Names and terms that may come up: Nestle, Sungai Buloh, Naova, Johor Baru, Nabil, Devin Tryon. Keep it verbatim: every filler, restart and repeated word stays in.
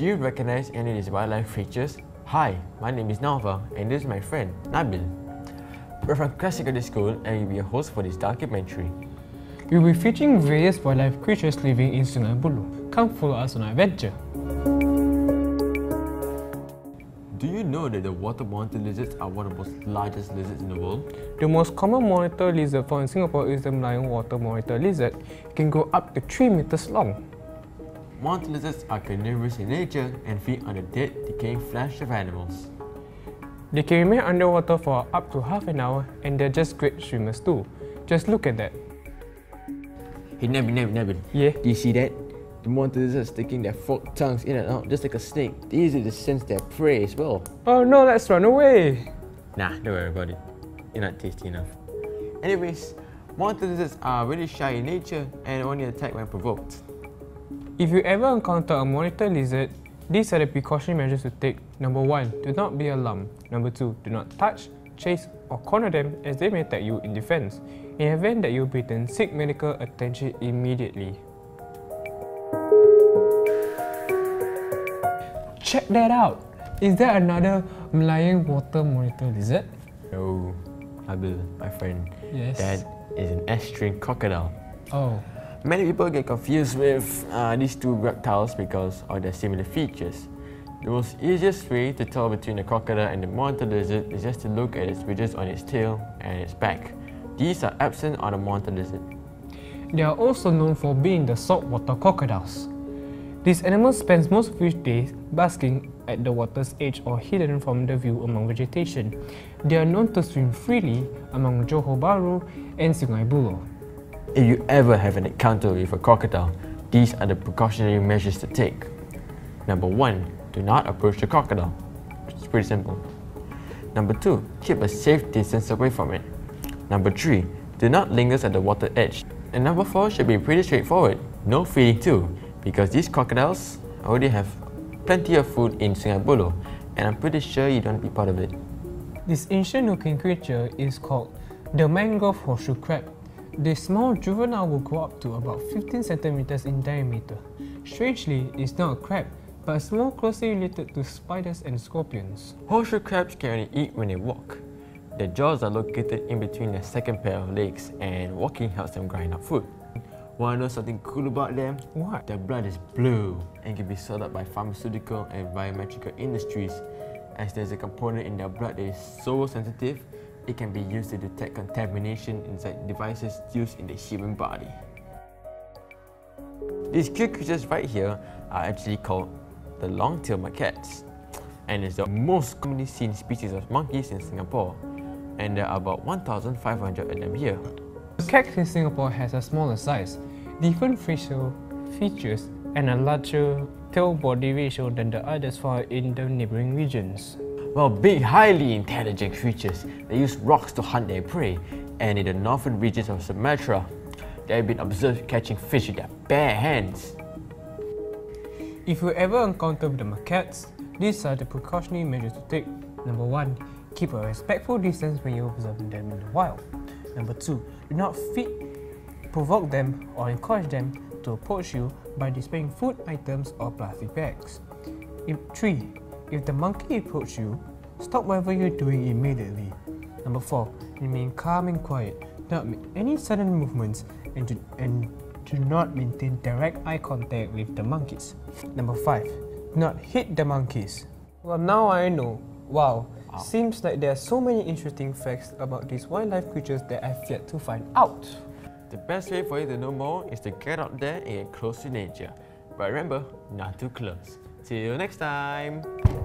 Do you recognize any of these wildlife features? Hi, my name is Naova and this is my friend, Nabil. We're from Classical School and we'll be a host for this documentary. We'll be featuring various wildlife creatures living in Sungai Buloh. Come follow us on our adventure. Do you know that the water-monitor lizards are one of the most largest lizards in the world? The most common monitor lizard found in Singapore is the Malayan water monitor lizard. It can grow up to three meters long. Monitor lizards are carnivorous in nature and feed on the dead, decaying flesh of animals. They can remain underwater for up to half an hour and they're just great swimmers too. Just look at that. Hey Nabil, Nabil, Nabil. Yeah? Do you see that? The monitor lizards sticking their forked tongues in and out just like a snake. They easily to sense their prey as well. Oh no, let's run away! Nah, don't worry about it. You're not tasty enough. Anyways, monitor lizards are really shy in nature and only attack when provoked. If you ever encounter a monitor lizard, these are the precautionary measures to take. Number one. Do not be alarmed. Number two. Do not touch, chase or corner them as they may attack you in defense. In the event that you are bitten, seek medical attention immediately. Check that out! Is there another Malayan water monitor lizard? No, Nabil, my friend. Yes. That is an estuarine crocodile. Oh. Many people get confused with uh, these two reptiles because of their similar features. The most easiest way to tell between the crocodile and the monitor lizard is just to look at its ridges on its tail and its back. These are absent on the monitor lizard. They are also known for being the saltwater crocodiles. This animal spends most of his days basking at the water's edge or hidden from the view among vegetation. They are known to swim freely among Johor Baru and Sungai Buloh. If you ever have an encounter with a crocodile, these are the precautionary measures to take. Number one. Do not approach the crocodile. It's pretty simple. Number two. Keep a safe distance away from it. Number three. Do not linger at the water edge. And number four should be pretty straightforward. No feeding too, because these crocodiles already have plenty of food in Sungai Buloh, and I'm pretty sure you don't want to be part of it. This ancient looking creature is called the mangrove horseshoe crab. The small juvenile will grow up to about fifteen centimeters in diameter. Strangely, it's not a crab, but it's more closely related to spiders and scorpions. Horseshoe crabs can only eat when they walk. Their jaws are located in between their second pair of legs, and walking helps them grind up food. Want to know something cool about them? What? Their blood is blue and can be sold up by pharmaceutical and biomedical industries, as there's a component in their blood that is so sensitive it can be used to detect contamination inside devices used in the human body. These cute creatures right here are actually called the long-tailed macaques, and it's the most commonly seen species of monkeys in Singapore, and there are about one thousand five hundred of them here. Macaques in Singapore has a smaller size, different facial features and a larger tail-body ratio than the others found in the neighbouring regions. Well, big, highly intelligent creatures, they use rocks to hunt their prey, and in the northern regions of Sumatra, they have been observed catching fish with their bare hands. If you ever encounter the macaques, these are the precautionary measures to take. Number one. Keep a respectful distance when you observe them in the wild. Number two. Do not feed, provoke them or encourage them to approach you by displaying food items or plastic bags. Three. If the monkey approaches you, stop whatever you're doing immediately. Number four. Remain calm and quiet. Do not make any sudden movements and do, and do not maintain direct eye contact with the monkeys. Number five. Do not hit the monkeys. Well, now I know. Wow. Wow. Seems like there are so many interesting facts about these wildlife creatures that I've yet to find out. The best way for you to know more is to get out there and get close to nature. But remember, not too close. See you next time!